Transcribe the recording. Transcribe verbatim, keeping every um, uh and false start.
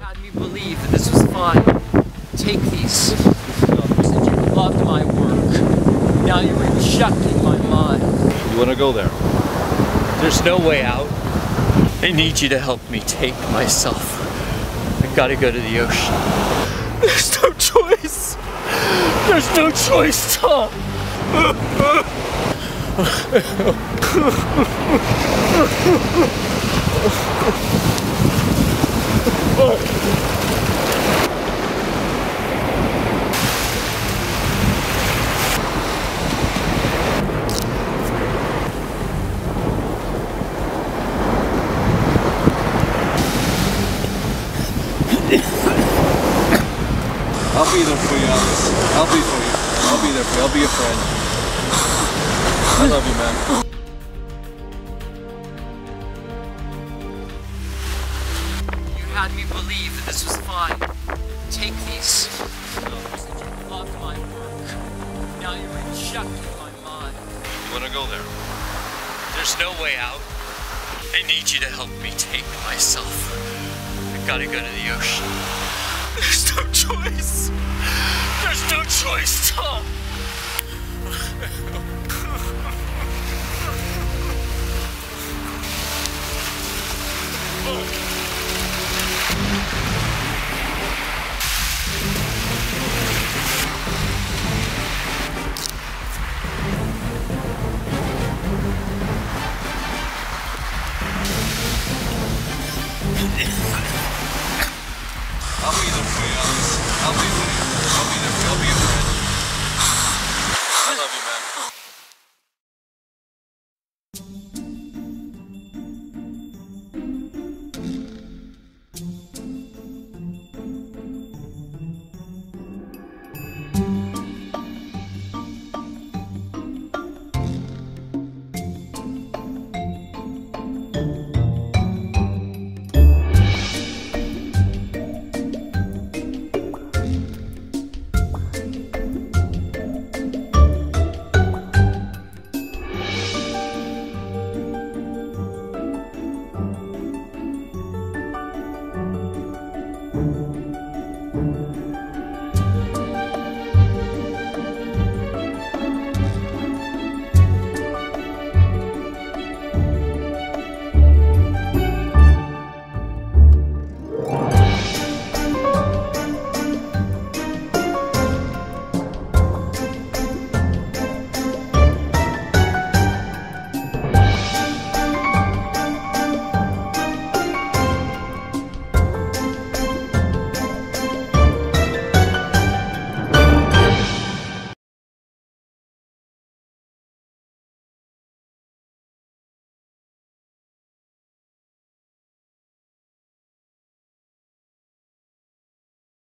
Had me believe that this was fun. Take these. That you loved my work. Now you're rejecting my mind. You want to go there? There's no way out. I need you to help me take myself. I gotta go to the ocean. There's no choice. There's no choice, Tom. I'll be there for you, Alex. I'll be for you. I'll be there for you. I'll be your friend. I love you, man. Had me believe that this was fun. Take these. You loved my work. Now you're rejecting my mind. You want to go there? There's no way out. I need you to help me take myself. I gotta go to the ocean. There's no choice. There's no choice, Tom. Oh. I'll be with you. I'll be there. I'll be your friend. I love you, man.